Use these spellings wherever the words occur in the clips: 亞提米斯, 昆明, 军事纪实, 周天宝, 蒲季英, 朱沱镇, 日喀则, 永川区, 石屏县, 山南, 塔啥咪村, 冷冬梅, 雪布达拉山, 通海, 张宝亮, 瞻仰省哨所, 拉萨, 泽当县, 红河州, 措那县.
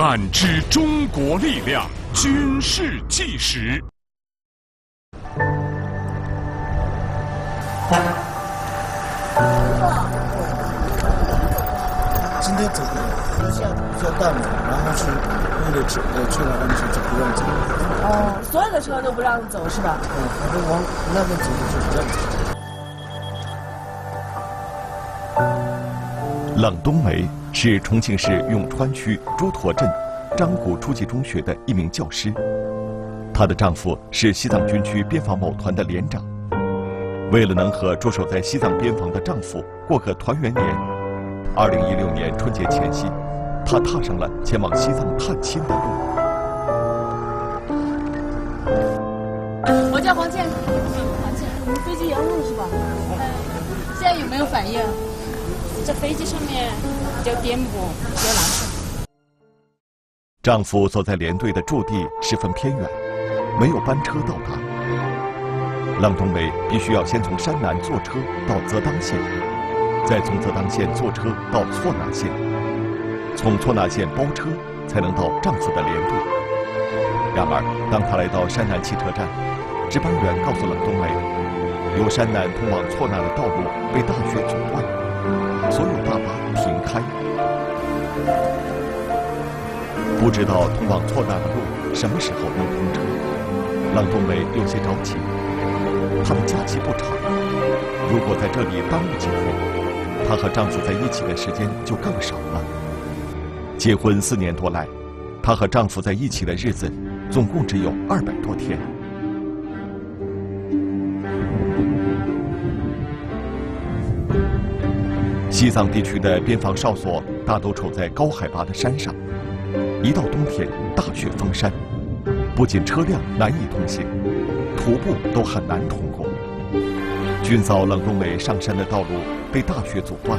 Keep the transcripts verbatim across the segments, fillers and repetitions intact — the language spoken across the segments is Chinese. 感知中国力量，军事纪实。今天走的下下大雨，然后是为了指呃确保安全，就不让走。哦，所有的车都不让走是吧？嗯，反正往那边走就是不让走。冷冬梅是重庆市永川区朱沱镇张古初级中学的一名教师，她的丈夫是西藏军区边防某团的连长。为了能和驻守在西藏边防的丈夫过个团圆年。二零一六年春节前夕，她踏上了前往西藏探亲的路。我叫黄倩，黄倩，你们飞机延误是吧？现在有没有反应？这飞机上面比较颠簸，比较难受。丈夫所在连队的驻地十分偏远，没有班车到达。冷冬梅必须要先从山南坐车到泽当县。再从泽当县坐车到措那县，从措那县包车才能到丈夫的连队。然而，当她来到山南汽车站，值班员告诉冷冬梅，由山南通往措那的道路被大雪阻断，所有大巴停开。不知道通往措那的路什么时候能通车，冷冬梅有些着急。她的假期不长，如果在这里耽误几天，她和丈夫在一起的时间就更少了。结婚四年多来，她和丈夫在一起的日子总共只有二百多天。西藏地区的边防哨所大都处在高海拔的山上，一到冬天，大雪封山，不仅车辆难以通行，徒步都很难通过。军嫂冷冬梅上山的道路被大雪阻断，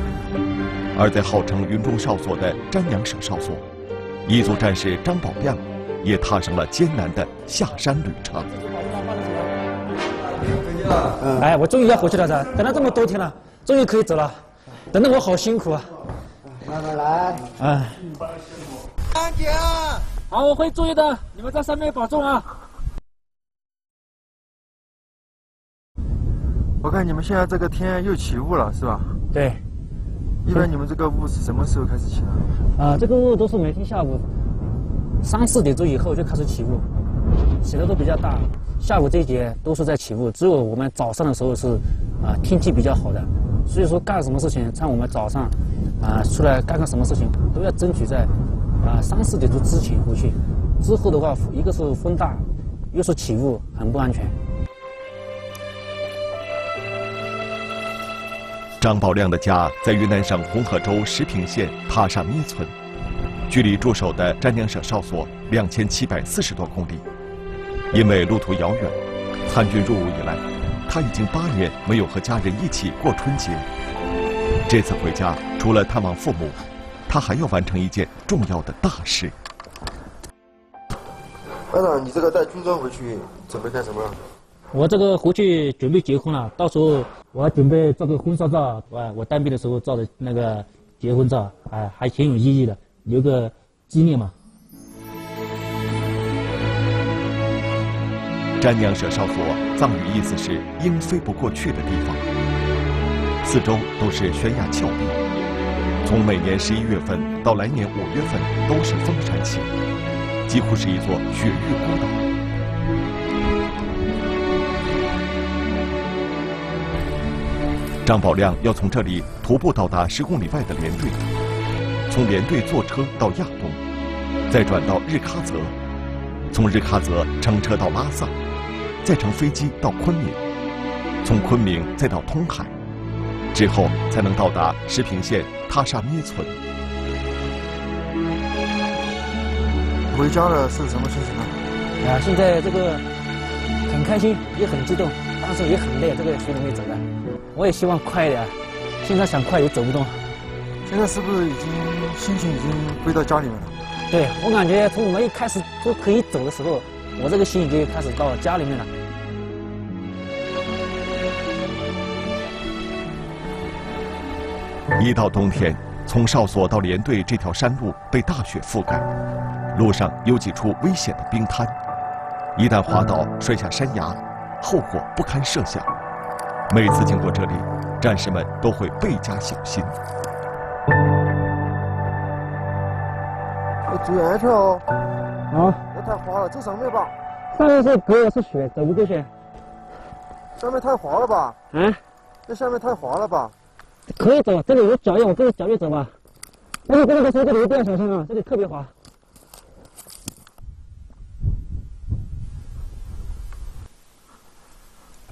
而在号称云中哨所的瞻仰省哨所，彝族战士张宝亮也踏上了艰难的下山旅程。哎，我终于要回去了，等了这么多天了，终于可以走了，等等我好辛苦啊！慢慢来，哎。安姐，好，我会注意的，你们在上面保重啊！我看你们现在这个天又起雾了，是吧？对。一般你们这个雾是什么时候开始起的？啊，这个雾都是每天下午三四点钟以后就开始起雾，起的都比较大。下午这一节都是在起雾，只有我们早上的时候是啊、呃、天气比较好的，所以说干什么事情，像我们早上啊、呃、出来干干什么事情，都要争取在啊三四点钟之前回去。之后的话，一个是风大，又是起雾，很不安全。张宝亮的家在云南省红河州石屏县塔啥咪村，距离驻守的瞻仰省哨所两千七百四十多公里。因为路途遥远，参军入伍以来，他已经八年没有和家人一起过春节。这次回家，除了探望父母，他还要完成一件重要的大事。班长，你这个带军装回去准备干什么？我这个回去准备结婚了，到时候我准备照个婚纱照，我我当兵的时候照的那个结婚照，哎，还挺有意义的，留个纪念嘛。瞻仰舍哨所藏语意思是“鹰飞不过去的地方”，四周都是悬崖峭壁，从每年十一月份到来年五月份都是封山期，几乎是一座雪域孤岛。张宝亮要从这里徒步到达十公里外的连队，从连队坐车到亚东，再转到日喀则，从日喀则乘车到拉萨，再乘飞机到昆明，从昆明再到通海，之后才能到达石屏县塔啥咪村。回家了是什么心情呢？啊，现在这个很开心，也很激动，但是也很累，这个雪里面走的。我也希望快一点，现在想快也走不动。现在是不是已经心情已经回到家里面了？对，我感觉从我们一开始都可以走的时候，我这个心已经开始到家里面了。一到冬天，从哨所到连队这条山路被大雪覆盖，路上有几处危险的冰滩，一旦滑倒摔下山崖，后果不堪设想。每次经过这里，战士们都会倍加小心。哎，注意安全哦！啊！这太滑了，走上面吧。上面是沟，是雪，走不过去。上面太滑了吧？啊？这下面太滑了吧？可以走，这里有脚印，我跟着脚印走吧。但是这个时候这里一定要小心啊，这里特别滑。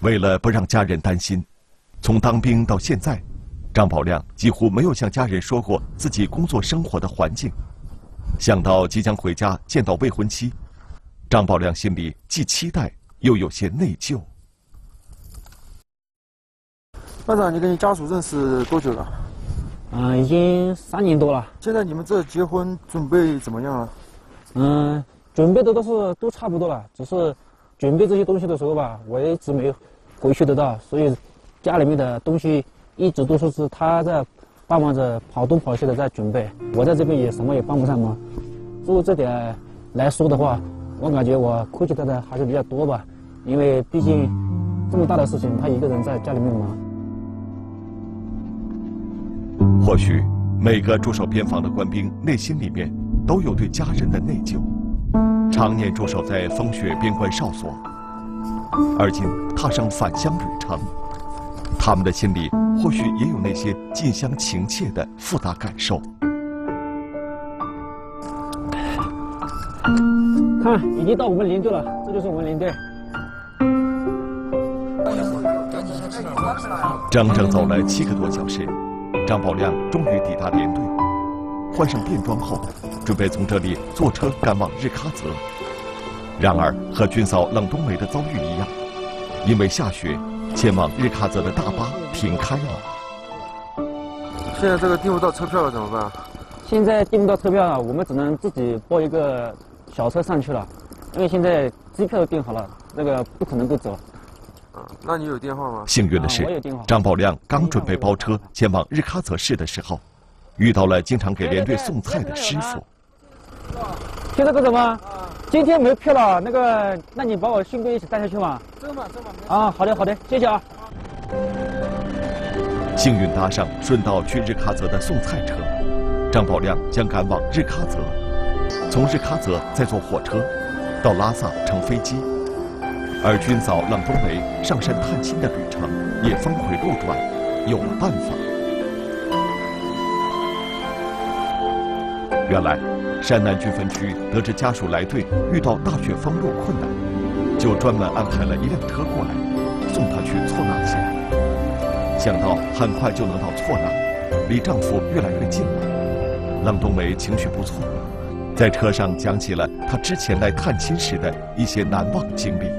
为了不让家人担心，从当兵到现在，张宝亮几乎没有向家人说过自己工作生活的环境。想到即将回家见到未婚妻，张宝亮心里既期待又有些内疚。班长，你跟你家属认识多久了？啊、呃，已经三年多了。现在你们这结婚准备怎么样了？嗯、呃，准备的都是都差不多了，只是准备这些东西的时候吧，我一直没有 回去得到，所以家里面的东西一直都说是他在帮忙着跑东跑西的在准备，我在这边也什么也帮不上忙。就这点来说的话，我感觉我亏欠他的还是比较多吧，因为毕竟这么大的事情，他一个人在家里面忙。或许每个驻守边防的官兵内心里面都有对家人的内疚，常年驻守在风雪边关哨所。 而今踏上返乡旅程，他们的心里或许也有那些近乡情怯的复杂感受。看，已经到我们连队了，这就是我们连队。整整走了七个多小时，张宝亮终于抵达连队。换上便装后，准备从这里坐车赶往日喀则。 然而，和军嫂冷冬梅的遭遇一样，因为下雪，前往日喀则的大巴停开了。现在这个订不到车票了，怎么办？现在订不到车票了，我们只能自己包一个小车上去了，因为现在机票都订好了，那个不可能够走。啊，那你有电话吗？幸运的是，啊、张宝亮刚准备包车前往日喀则市的时候，遇到了经常给连队送菜的师傅。听到这个吗？ 今天没票了，那个，那你把我勋哥一起带下去嘛？这嘛这嘛。啊，好的好的，谢谢啊。幸运搭上顺道去日喀则的送菜车，张宝亮将赶往日喀则，从日喀则再坐火车到拉萨乘飞机，而军嫂冷冬梅上山探亲的旅程也峰回路转，有了办法。原来。 山南军分区得知家属来队遇到大雪封路困难，就专门安排了一辆车过来，送她去措纳县。想到很快就能到措纳，离丈夫越来越近了，冷冬梅情绪不错，在车上讲起了她之前来探亲时的一些难忘经历。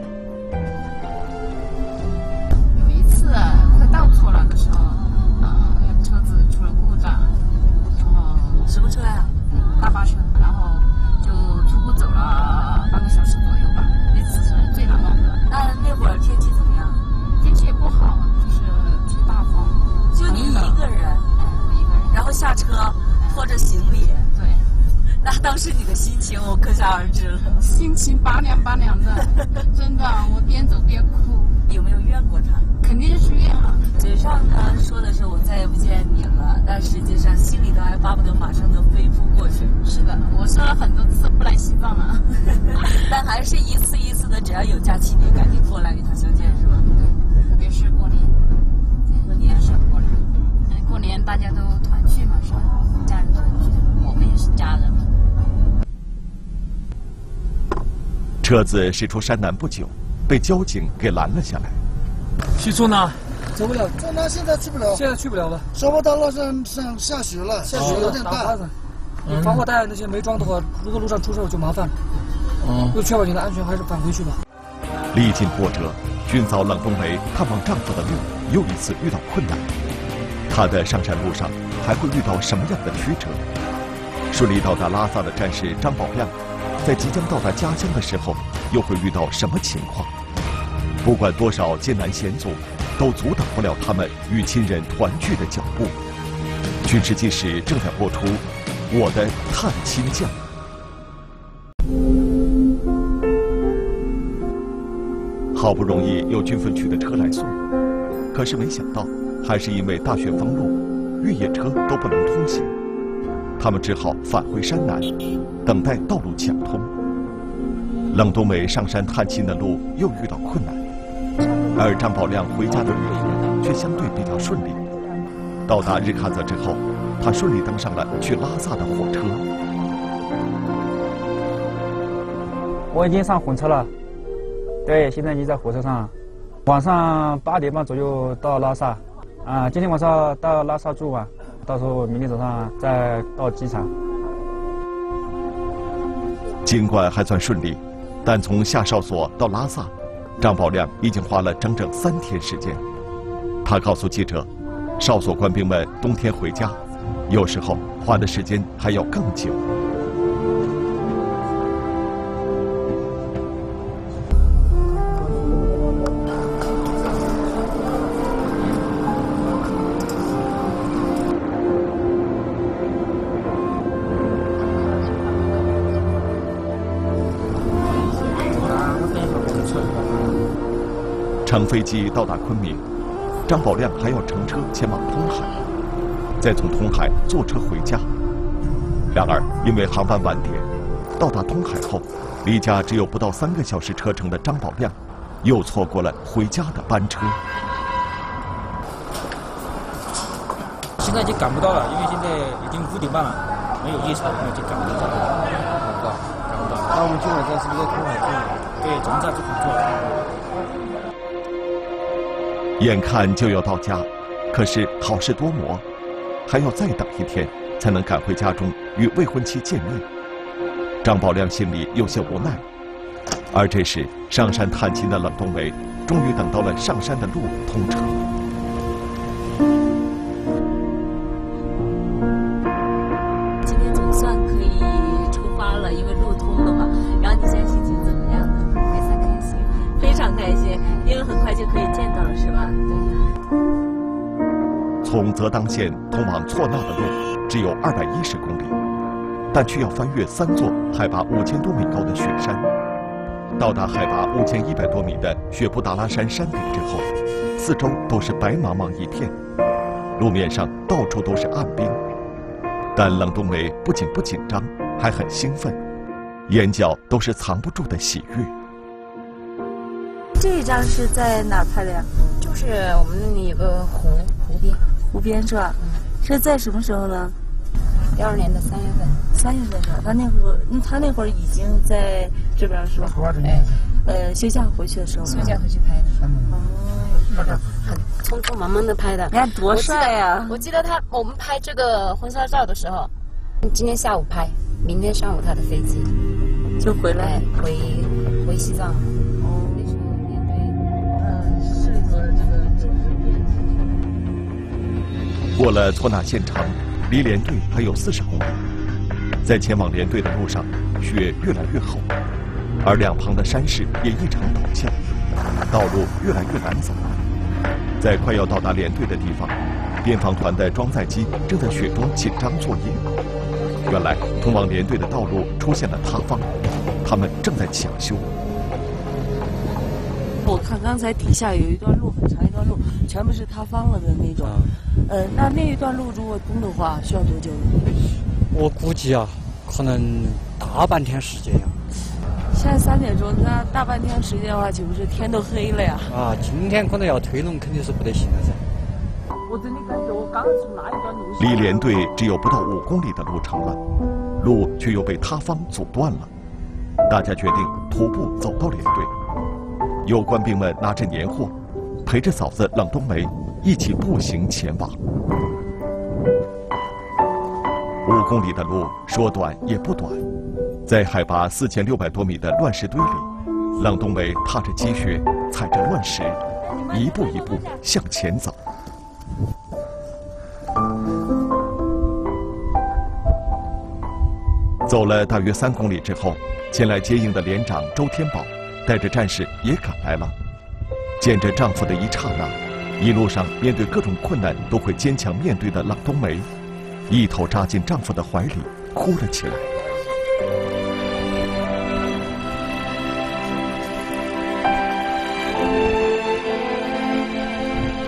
有一次快到措纳的时候，啊、呃，车子出了故障，然后什么车呀、啊？ 大巴车，然后就徒步走了半个小时左右吧。那次是最难忘的。那那会儿天气怎么样？天气也不好，就是吹大风。就你一个人，一个人，然后下车拖着行李。对。那当时你的心情，我可想而知了。心情拔凉拔凉的，真的，我边走边哭。有没有怨过他？肯定是怨了。嘴上呢说的是我再也不见你了，但实际上心里头还巴不得马上能飞扑过去。 是的，我说了很多次不来西藏了，但还是一次一次的，只要有假期，你赶紧过来与他相见，是吧？对，特别是过年，过年是过年，过年大家都团聚嘛，是吧？家人团聚，我们也是家人。车子驶出山南不久，被交警给拦了下来。去做呢？ 走不了，做呢现在去不了，现在去不了了。小坡大路上上下雪了，下雪有点大。 嗯、防火带那些没装的话，如果路上出事就麻烦了。嗯，为确保你的安全，还是返回去吧。历尽波折，军嫂冷冬梅探望丈夫的路又一次遇到困难。她的上山路上还会遇到什么样的曲折？顺利到达拉萨的战士张宝亮，在即将到达家乡的时候，又会遇到什么情况？不管多少艰难险阻，都阻挡不了他们与亲人团聚的脚步。军事纪实正在播出。 我的探亲酱。好不容易有军分局的车来送，可是没想到还是因为大雪封路，越野车都不能通行，他们只好返回山南，等待道路抢通。冷冬梅上山探亲的路又遇到困难，而张宝亮回家的旅途却相对比较顺利。到达日喀则之后，他顺利登上了去拉萨的火车。我已经上火车了。 对，现在已经在火车上，晚上八点半左右到拉萨，啊，今天晚上到拉萨住晚，到时候明天早上再到机场。尽管还算顺利，但从下哨所到拉萨，张宝亮已经花了整整三天时间。他告诉记者，哨所官兵们冬天回家，有时候花的时间还要更久。 乘飞机到达昆明，张宝亮还要乘车前往通海，再从通海坐车回家。然而，因为航班晚点，到达通海后，离家只有不到三个小时车程的张宝亮，又错过了回家的班车。现在已经赶不到了，因为现在已经五点半了，没有夜车，已经赶不到了。赶不到，赶不到。那我们今晚在是不是在通海坐？对，咱们在这坐。 眼看就要到家，可是好事多磨，还要再等一天才能赶回家中与未婚妻见面。张宝亮心里有些无奈。而这时，上山探亲的冷冬梅终于等到了上山的路通车。今天总算可以出发了，因为路通了嘛。然后你现在心情怎么样？非常开心，非常开心，因为很快就可以见到了，是吧？ 从泽当县通往措纳的路只有二百一十公里，但却要翻越三座海拔五千多米高的雪山。到达海拔五千一百多米的雪布达拉山山顶之后，四周都是白茫茫一片，路面上到处都是暗冰。但冷冬梅不仅不紧张，还很兴奋，眼角都是藏不住的喜悦。这一张是在哪拍的呀？就是我们有个湖湖边。 湖边是吧？这在什么时候呢？幺二年的三月份。三月份是吧？他那会儿，他那会儿已经在这边是吧？哎，呃，休假回去的时候。休假回去拍的。哦。匆匆忙忙的拍的。你看多帅呀！我记得他，我们拍这个婚纱照的时候，今天下午拍，明天上午他的飞机就回来回回西藏。哦。嗯，适合这个主持。 过了措纳县城，离连队还有四十公里。在前往连队的路上，雪越来越厚，而两旁的山势也异常陡峭，道路越来越难走。在快要到达连队的地方，边防团的装载机正在雪中紧张作业。原来，通往连队的道路出现了塌方，他们正在抢修。 我看刚才底下有一段路，很长一段路，全部是塌方了的那种。呃，那那一段路如果通的话，需要多久呢？我估计啊，可能大半天时间呀、啊。现在三点钟，那大半天时间的话，岂不是天都黑了呀？啊，今天可能要推动，肯定是不得行了噻。我真的感觉我刚从那一段路。离连队只有不到五公里的路程了，路却又被塌方阻断了。大家决定徒步走到连队。 有官兵们拿着年货，陪着嫂子冷冬梅一起步行前往。五公里的路说短也不短，在海拔四千六百多米的乱石堆里，冷冬梅踏着积雪，踩着乱石，一步一步向前走。走了大约三公里之后，前来接应的连长周天宝。 带着战士也赶来了，见着丈夫的一刹那，一路上面对各种困难都会坚强面对的冷冬梅，一头扎进丈夫的怀里哭了起来。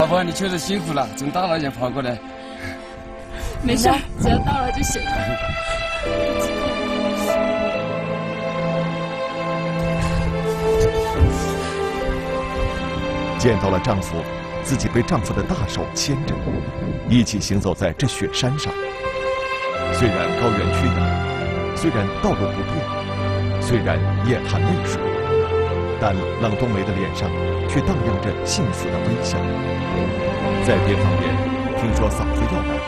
宝宝，你确实辛苦了，从大老远跑过来。没事，只要到了就行了。 见到了丈夫，自己被丈夫的大手牵着，一起行走在这雪山上。虽然高原缺氧，虽然道路不便，虽然夜潭泪水，但冷冬梅的脸上却荡漾着幸福的微笑。在边防连，听说嫂子要来，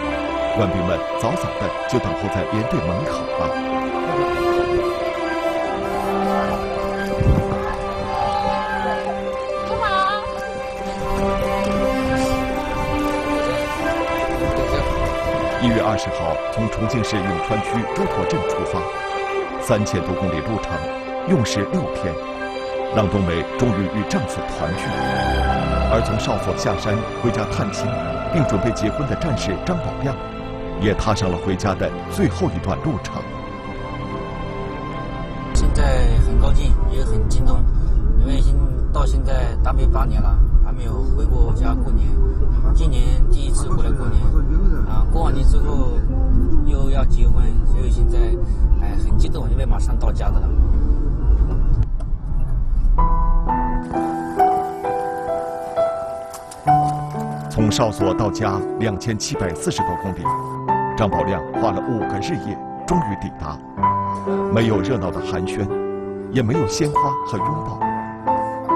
官兵们早早的就等候在连队门口了。 一月二十号，从重庆市永川区朱沱镇出发，三千多公里路程，用时六天，郎冬梅终于与丈夫团聚。而从哨所下山回家探亲，并准备结婚的战士张宝亮，也踏上了回家的最后一段路程。现在很高兴，也很激动，因为现到现在当兵八年了，还没有回过家过年。 今年第一次回来过年，啊，过完年之后又要结婚，所以现在哎很激动，因为马上到家的了。从哨所到家两千七百四十多公里，张宝亮花了五个日夜，终于抵达。没有热闹的寒暄，也没有鲜花和拥抱，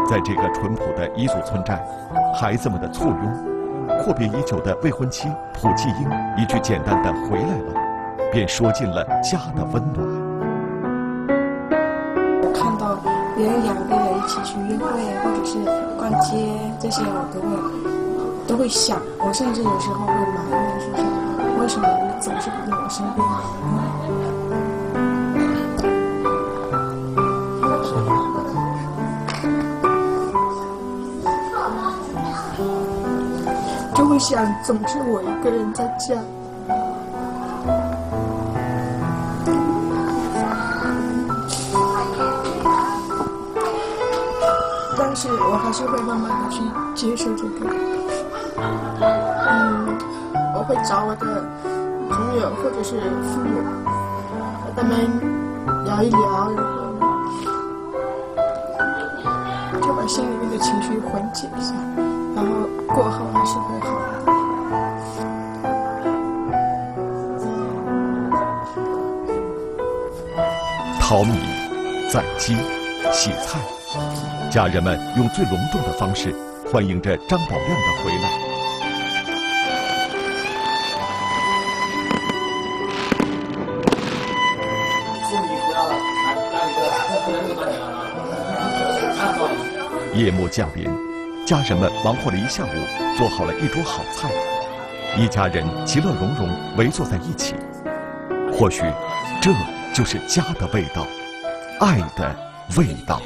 在这个淳朴的彝族村寨，孩子们的簇拥。 阔别已久的未婚妻蒲季英，一句简单的“回来了”，便说尽了家的温暖。看到别人两个人一起去约会，或者是逛街这些，我都会都会想。我甚至有时候会埋怨说：“为什么你总是不在我身边？”嗯 就会想，总是我一个人在家。但是我还是会慢慢的去接受这个。嗯，我会找我的朋友或者是父母，和他们聊一聊，然后就把心里面的情绪缓解一下。 然后过后还是会好的。淘米、宰鸡、洗菜，家人们用最隆重的方式欢迎着张宝亮的回来。祝你回来了，大哥！夜幕降临。 家人们忙活了一下午，做好了一桌好菜，一家人其乐融融围坐在一起。或许，这就是家的味道，爱的味道。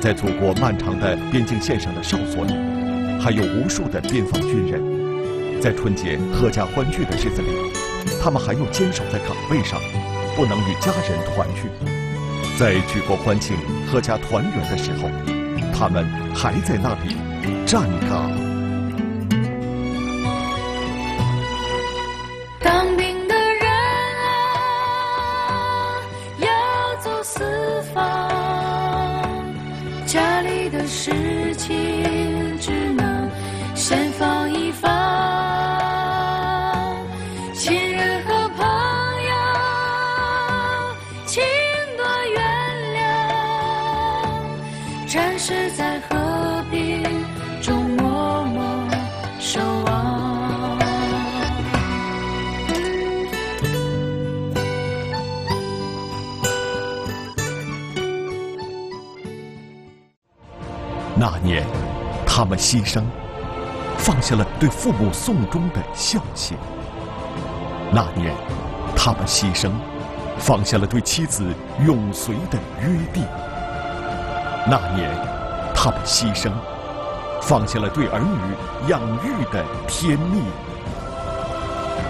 在祖国漫长的边境线上的哨所里，还有无数的边防军人，在春节阖家欢聚的日子里。 他们还要坚守在岗位上，不能与家人团聚。在举国欢庆、阖家团圆的时候，他们还在那里站岗。当兵的人啊，要走四方，家里的事情只能先放一放。 那年，他们牺牲，放下了对父母送终的孝心；那年，他们牺牲，放下了对妻子永随的约定；那年，他们牺牲，放下了对儿女养育的天命。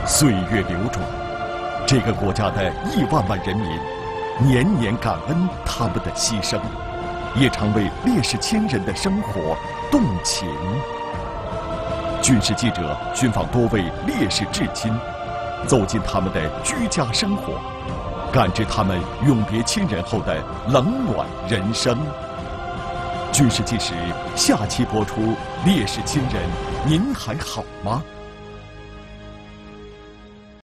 岁月流转，这个国家的亿万万人民，年年感恩他们的牺牲，也常为烈士亲人的生活动情。军事记者寻访多位烈士至亲，走进他们的居家生活，感知他们永别亲人后的冷暖人生。军事纪实下期播出：烈士亲人，您还好吗？